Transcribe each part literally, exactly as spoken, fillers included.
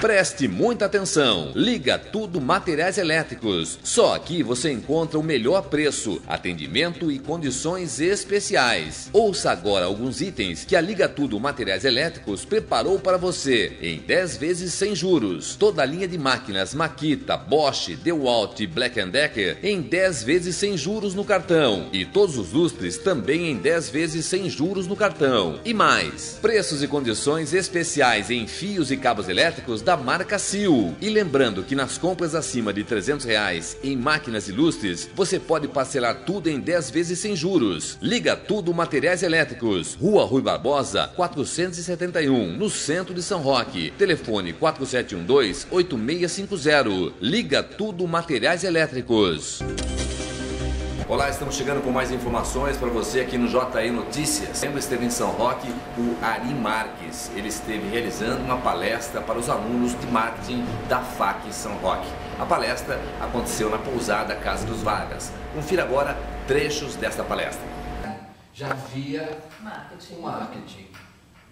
Preste muita atenção. Liga Tudo Materiais Elétricos. Só aqui você encontra o melhor preço, atendimento e condições especiais. Ouça agora alguns itens que a Liga Tudo Materiais Elétricos preparou para você em dez vezes sem juros. Toda a linha de máquinas Makita, Bosch, DeWalt e Black and Decker em dez vezes sem juros no cartão. E todos os lustres também em dez vezes sem juros no cartão. E mais, preços e condições especiais em fios e cabos elétricos da marca C I L. E lembrando que nas compras acima de trezentos reais em máquinas e lustres, você pode parcelar tudo em dez vezes sem juros. Liga Tudo Materiais Elétricos. Rua Rui Barbosa, quatrocentos e setenta e um, no centro de São Roque. Telefone quatro sete um dois, oito seis cinco zero. Liga Tudo Materiais Elétricos. Olá, estamos chegando com mais informações para você aqui no J E Notícias. Sempre esteve em São Roque o Ari Marques. Ele esteve realizando uma palestra para os alunos de marketing da F A C São Roque. A palestra aconteceu na Pousada Casa dos Vargas. Confira agora trechos desta palestra. Já havia marketing, marketing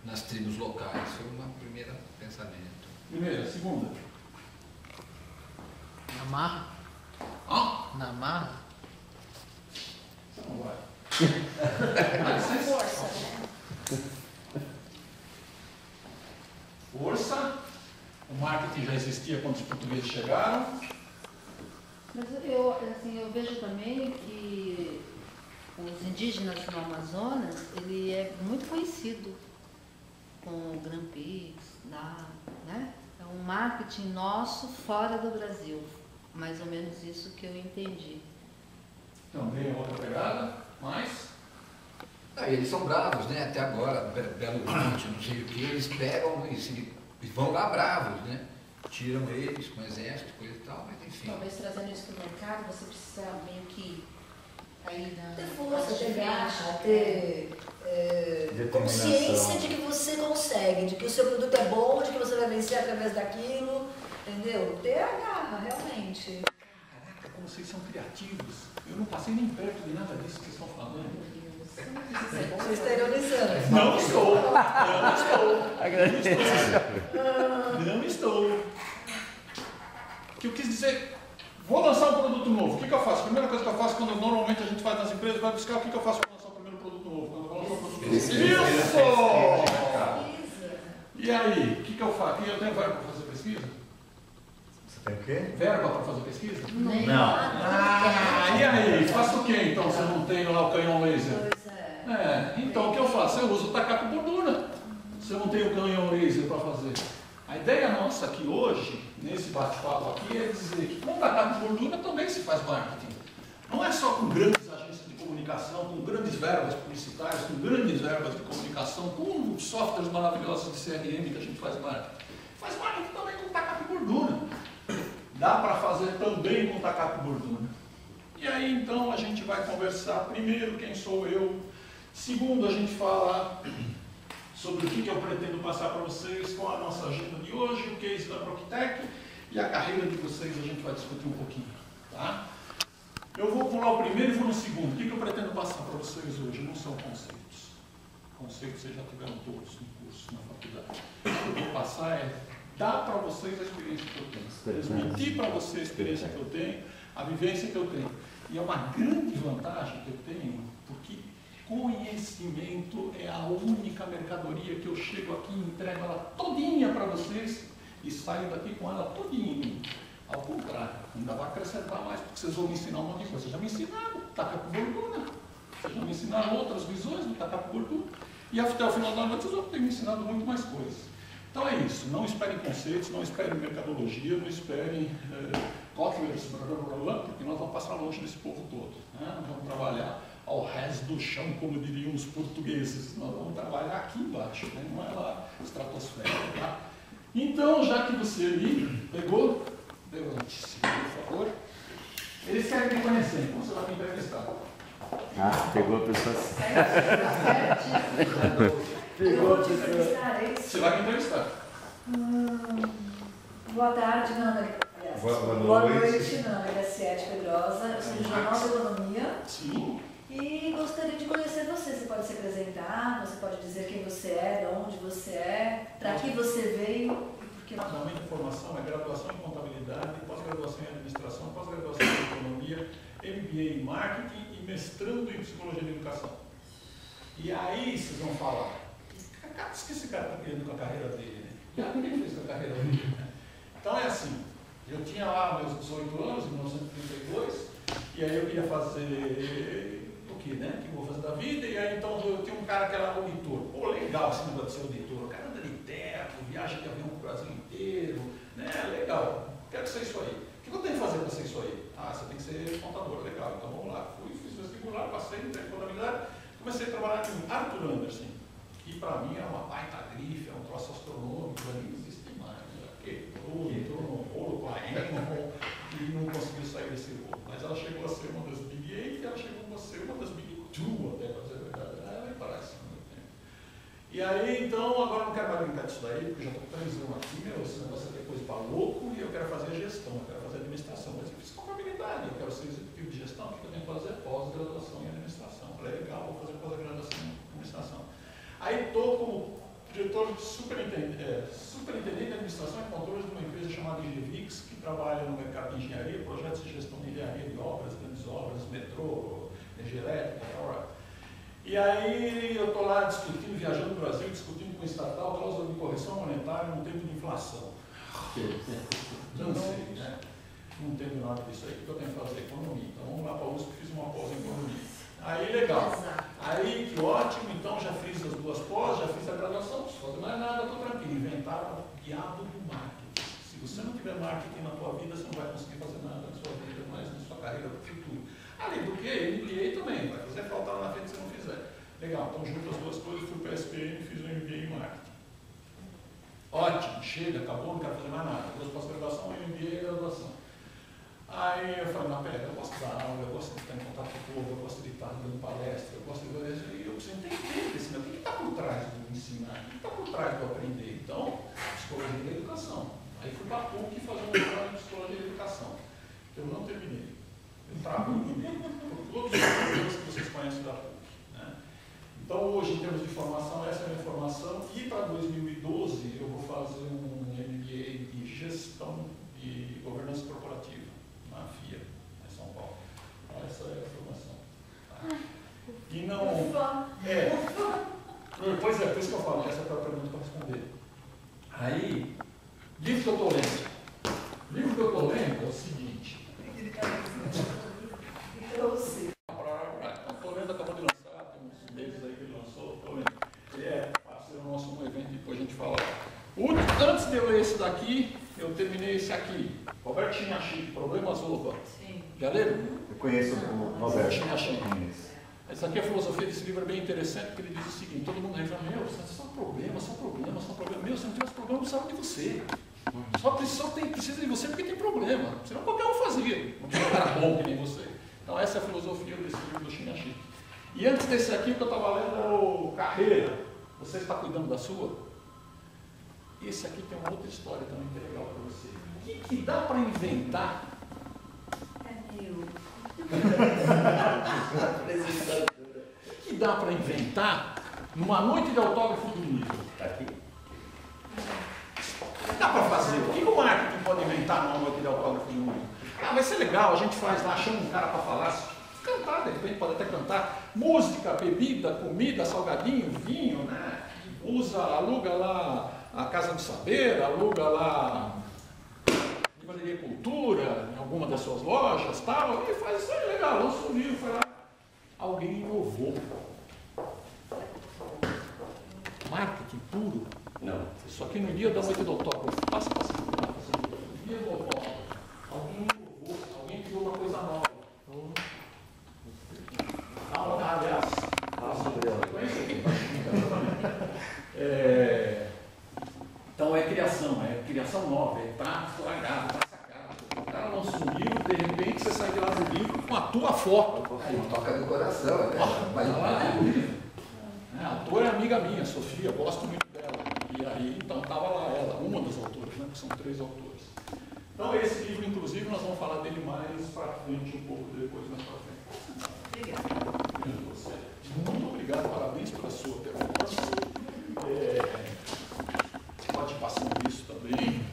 nas tribos locais. Foi uma primeira pensamento. Primeira, segunda. Na marra? Oh? Na marra? Não vai. Força. Força. O marketing já existia quando os portugueses chegaram. Mas eu, assim, eu vejo também que os indígenas no Amazonas, ele é muito conhecido com o Grand Prix, né? É um marketing nosso fora do Brasil. Mais ou menos isso que eu entendi. Também é outra pegada, mas... Ah, eles são bravos, né? Até agora, Belo Horizonte, não sei o que, eles pegam e, se, e vão lá bravos, né? Tiram eles com exército, coisa e tal, mas enfim... Talvez trazendo isso para o mercado, você precisa meio que... Aí na... Ter força, ter garra, ter... É, consciência de que você consegue, de que o seu produto é bom, de que você vai vencer através daquilo, entendeu? Ter a garra, realmente. Caraca, como vocês são criativos! Eu não passei nem perto de nada disso que vocês estão falando. Você está ironizando. Não estou. Não estou. Não estou. O que eu quis dizer, vou lançar um produto novo. O que, que eu faço? A primeira coisa que eu faço, quando normalmente a gente faz nas empresas, vai buscar o que, que eu faço para lançar o primeiro produto novo. Quando eu vou lançar o produto novo. Isso! E aí, o que, que eu faço? E eu tenho verba para fazer pesquisa? Tem o quê? Verba para fazer pesquisa? Não. não. Ah, e aí? Faço o quê então se eu não tenho lá o canhão laser? Pois é. é. Então o que eu faço? Eu uso o tacape bordura. Se eu não tenho o canhão laser para fazer. A ideia nossa aqui hoje, nesse bate-papo aqui, é dizer que com tacape bordura também se faz marketing. Não é só com grandes agências de comunicação, com grandes verbas publicitárias, com grandes verbas de comunicação, com softwares maravilhosos de C R M que a gente faz marketing. Faz marketing também com tacape bordura. Dá para fazer também com tacape bordura. E aí então a gente vai conversar primeiro quem sou eu, segundo a gente fala sobre o que eu pretendo passar para vocês, qual a nossa agenda de hoje, o que é isso da ProcTec e a carreira de vocês a gente vai discutir um pouquinho, tá? Eu vou pular o primeiro e vou no segundo. O que eu pretendo passar para vocês hoje não são conceitos. Conceitos vocês já tiveram todos no curso, na faculdade. O que eu vou passar é dar para vocês a experiência que eu tenho, transmitir para vocês a experiência que eu tenho, a vivência que eu tenho. E é uma grande vantagem que eu tenho, porque conhecimento é a única mercadoria que eu chego aqui e entrego ela todinha para vocês e saio daqui com ela todinha. Ao contrário, ainda vai acrescentar mais, porque vocês vão me ensinar um monte de coisa. Vocês já me ensinaram o tacape bordura, vocês já me ensinaram outras visões do tacape bordura, e até o final da noite vocês vão ter me ensinado muito mais coisas. Então é isso, não esperem conceitos, não esperem mercadologia, não esperem eh, coffers, blá, blá, blá, porque nós vamos passar longe desse povo todo. Né? Nós vamos trabalhar ao ras do chão, como diriam os portugueses. Nós vamos trabalhar aqui embaixo, né? Não é lá estratosfera. Tá? Então, já que você ali pegou, deu a notícia, por favor. Eles querem me conhecer, então você vai me entrevistar. Ah, pegou a pessoa. Pegou, te você vai me entrevistar. Hum, boa tarde, Nana. Boa, boa, boa noite. noite, Nana Graciete Pedrosa. Eu sou do Jornal da Economia. Sim. E gostaria de conhecer você. Você pode se apresentar, você pode dizer quem você é, de onde você é, para que você veio e por porque normalmente a formação é graduação em contabilidade, pós-graduação em administração, pós-graduação em economia, M B A em marketing e mestrando em psicologia da educação. E aí vocês vão falar, o que esse cara está querendo com a carreira dele, né? O que ele fez com a carreira dele? Então é assim, eu tinha lá meus dezoito anos, em mil novecentos e trinta e dois, e aí eu queria fazer o que, né? O que eu vou fazer da vida? E aí então eu tinha um cara que era auditor. Pô, legal esse negócio de ser auditor, o cara anda de teto, viaja de avião pro Brasil inteiro, né? Legal, quero ser isso aí. O que eu tenho que fazer para ser isso aí? Ah, você tem que ser contador, legal, então vamos lá. Fui, fiz vestibular, passei, entrei em contabilidade, comecei a trabalhar com Arthur Anderson, que para mim era uma baita grife, era um troço astronômico, não existe mais, quebrou, entrou num rolo com a Enron e não conseguiu sair desse rolo. Mas ela chegou a ser uma das Big Eight e ela chegou a ser uma das Big Two, até para dizer a verdade, ela me parece. E aí, então, agora eu não quero mais brincar disso daí, porque eu já estou transando aqui, meu, esse negócio é coisa para louco, e eu quero fazer gestão, eu quero fazer administração, mas eu fiz contabilidade, eu quero ser executivo de gestão, o que eu tenho que fazer é pós-graduação em administração. Eu falei, legal, vou fazer pós-graduação em administração. Aí estou como diretor de superintendente, é, superintendente de administração e controles de uma empresa chamada I G V I X, que trabalha no mercado de engenharia, projetos de gestão de engenharia de obras, grandes obras, metrô, energia elétrica, hora. E aí eu estou lá discutindo, viajando no Brasil, discutindo com o estatal, cláusula de correção monetária num tempo de inflação. Não sei, né? Não entendo nada disso aí, porque eu tenho que fazer economia. Então vamos lá para a U S P, fiz uma pós em economia. Aí legal. Aí que ótimo, então já fiz as duas pós, já fiz a graduação, não preciso fazer mais nada, estou tranquilo. Inventaram o diabo do marketing. Se você não tiver marketing na tua vida, você não vai conseguir fazer nada na sua vida, mais na sua carreira do futuro. Além do que, M B A também, vai fazer falta lá na frente se não fizer. Legal, então junto as duas coisas, fui para o P S P M e fiz o M B A em marketing. Ótimo, chega, acabou, não quero fazer mais nada. Duas pós-graduação, M B A e graduação. Aí eu falei, na pera, eu gosto da aula, eu gosto de estar em contato com o povo, eu gosto de estar dando palestra, eu gosto de fazer isso, e eu preciso entender desse meu, o que está por trás do ensinar, o que está por trás do aprender. Então, psicologia da educação. Aí fui para a P U C fazer um trabalho de psicologia da educação, que eu não terminei. Eu trago por todos os problemas que vocês conhecem da P U C. Né? Então, hoje, em termos de formação, essa é a minha formação. E para dois mil e doze, eu vou fazer um M B A de gestão de governança corporativa na FIA, em São Paulo. Essa é a formação. Tá? E não. É. Pois é, por isso que eu falo, essa é a pergunta para responder. Aí, livro que eu estou lendo. Livro que eu estou lendo é o seguinte. Estou lendo, acabou de lançar, tem uns meses aí que ele lançou, estou lendo. Ele é parceiro nosso no evento, depois a gente fala. Antes de eu ler esse daqui, eu terminei esse aqui. Roberto Chinashi, Problemas Oba. Sim. Já leram? Eu conheço o Roberto Chinashi. Essa aqui é a filosofia desse livro, é bem interessante, porque ele diz o seguinte, todo mundo reclama, meu, são problemas, são problemas, são problemas. Meu, se não tiver os problemas, não sabe de você. Só, só tem, precisa de você porque tem problema. Senão qualquer um fazia. Não tinha um cara bom que nem você. Então essa é a filosofia desse livro do Chinashi. E antes desse aqui, o que eu estava lendo era o Carreira. Você está cuidando da sua? Esse aqui tem uma outra história também que é legal para você. O que, que dá para inventar? É meu. O que dá para inventar numa noite de autógrafo do livro? Está aqui. O que dá para fazer? O que o marketing pode inventar numa noite de autógrafo de um livro? Ah, vai ser legal, a gente faz lá, achando um cara para falar, cantar, de repente pode até cantar, música, bebida, comida, salgadinho, vinho, né? Usa, aluga lá a Casa do Saber, aluga lá a Livraria e Cultura, em alguma das suas lojas, tal, e faz isso aí, legal, lança um livro, fala, alguém inovou. Marketing puro? Não. Isso aqui no dia da noite do autógrafo, passa, passa, passa, no dia do autógrafo. Alguém inovou, alguém criou uma coisa nova. Ah, aliás, é, então é criação, é criação nova, é para flagrar, para sacar. O cara lança um livro, de repente você sai de lá do livro com a tua foto. Aí, toca no coração, né? Mas não é o livro. A autora é amiga minha, Sofia, gosto muito dela. E aí, então, estava lá ela, uma das autoras, né? São três autores. Então, esse livro, inclusive, nós vamos falar dele mais para frente, um pouco depois, mais para frente. Obrigada. Muito obrigado, parabéns pela sua performance. É, pode passar isso também.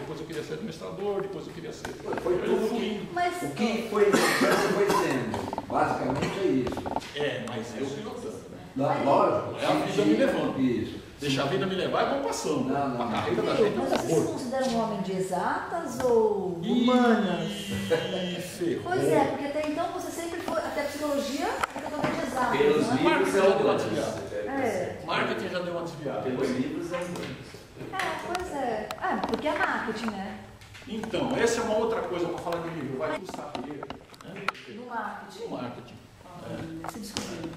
depois eu queria ser administrador, depois eu queria ser... Foi, foi tudo que, mas... O que foi, foi sendo, basicamente é isso. É, mas eu fui notando. Não, lógico. É a vida me levando. Isso. Deixar a vida me levar e vou passando. Não, não, a carreira da gente é um horror. Vocês se consideram um homem de exatas ou humanas? Pois é, porque até então você sempre foi, até psicologia, até totalmente exata. Pelos livros é uma desviada. É. Marketing já deu uma desviada. Pelos livros é um. É, pois é. Ah, porque é marketing, né? Então, essa é uma outra coisa para falar de livro. Vai custar dinheiro. No marketing. No marketing. Se descobriu.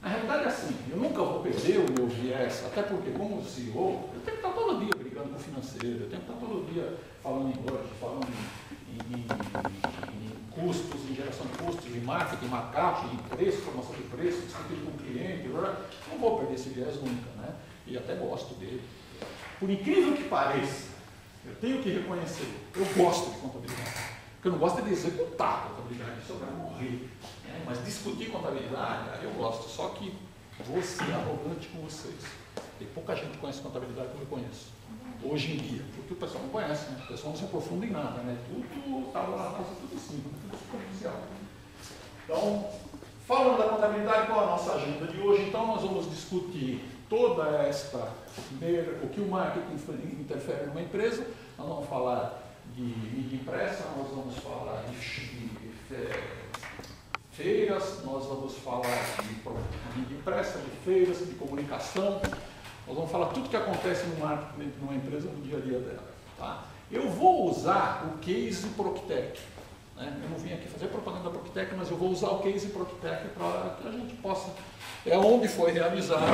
Na realidade é assim, eu nunca vou perder o meu viés, até porque como C E O, eu tenho que estar todo dia brigando com o financeiro, eu tenho que estar todo dia falando em loja, falando em, em, em, em custos, em geração de custos, em marketing, em markup, em preço, formação de preço, discutir com o cliente, não vou perder esse viés nunca, né? E até gosto dele. Por incrível que pareça, eu tenho que reconhecer, eu gosto de contabilidade. O que eu não gosto é de executar a contabilidade, isso eu quero morrer. Né? Mas discutir contabilidade, eu gosto. Só que vou ser arrogante com vocês. Tem pouca gente que conhece contabilidade como eu conheço. Hoje em dia. Porque o pessoal não conhece, né? O pessoal não se aprofunda em nada, né? Tudo está lá na casa, tudo em cima, tudo superficial. Então, falando da contabilidade, qual é a nossa agenda de hoje? Então, nós vamos discutir toda esta... O que o marketing interfere numa empresa. Nós vamos falar... de mídia impressa, nós vamos falar de, de, de feiras, nós vamos falar de mídia impressa, de feiras, de comunicação, nós vamos falar tudo que acontece no marketing, numa empresa, no dia a dia dela. Tá? Eu vou usar o case ProcTec, né? Eu não vim aqui fazer propaganda da ProcTec, mas eu vou usar o case ProcTec para que a gente possa... É onde foi realizado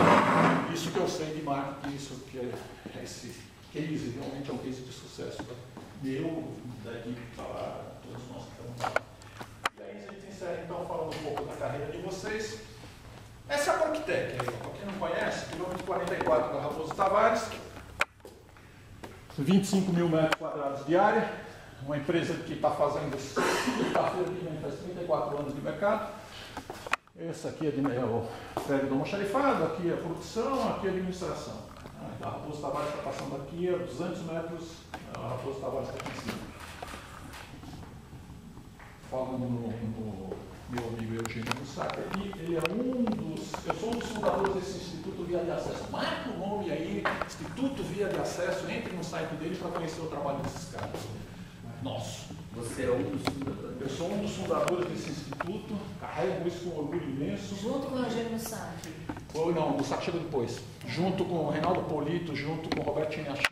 isso que eu sei de marketing, isso que é esse case, realmente é um case de sucesso eu, daqui falar todos nós que estamos lá. E aí a gente encerra então falando um pouco da carreira de vocês. Essa é a ProcTec, para quem não conhece, quilômetro quarenta e quatro da Raposo Tavares, vinte e cinco mil metros quadrados de área, uma empresa que está fazendo faz trinta e quatro anos de mercado. Essa aqui é de meio prédio do almoxarifado, aqui é a produção, aqui é a administração. A Raposo Tavares está passando aqui a duzentos metros. A Raposo Tavares está aqui em cima. Falando no, no meu amigo Eugênio Sá, ele é um dos... Eu sou um dos fundadores desse Instituto Via de Acesso. Marca o nome aí, Instituto Via de Acesso, entre no site dele para conhecer o trabalho desses caras. Nosso. Você é um dos fundadores? Eu sou um dos fundadores desse instituto, carrego isso com orgulho imenso. Junto com o Eugênio Sá? Ou não, o Sá chega depois. Junto com o Reinaldo Polito, junto com o Roberto Chinashi,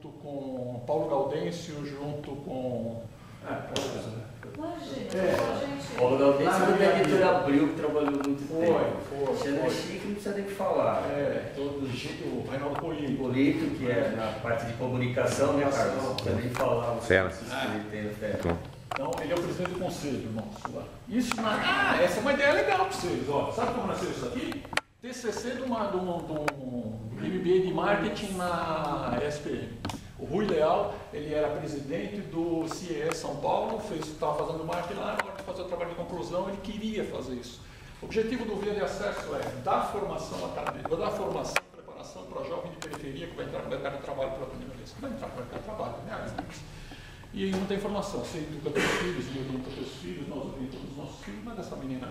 com Paulo Galdêncio, junto com... Ah, Paulo é. é. Paulo Galdêncio do Black and Decker que trabalhou muito foi, tempo. Foi, foi. Chinashi não precisa nem falar. É, todo o Reinaldo Polito. Polito, que é na parte de comunicação, né, Carlos? Não precisa nem falar. Fera. Então, ele é o presidente do conselho, nosso lá. Isso na... Ah, essa é uma ideia legal para vocês, ó. Sabe como nasceu isso aqui? T C C de um M B A de marketing na P S P M. O Rui Leal, ele era presidente do C I E São Paulo, estava fazendo marketing lá, agora para fazer o trabalho de conclusão, ele queria fazer isso. O objetivo do Via de Acesso é dar formação acadêmica, dar formação, preparação para jovem de periferia que vai entrar no mercado de trabalho pela primeira vez. Vai entrar no mercado de trabalho, né? E não tem formação. Você educa teus filhos, eu educo teus filhos, nós educamos todos os nossos filhos, mas essa menina...